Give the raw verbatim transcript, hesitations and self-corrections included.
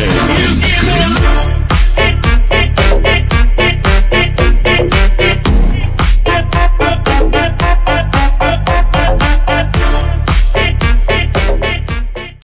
Take.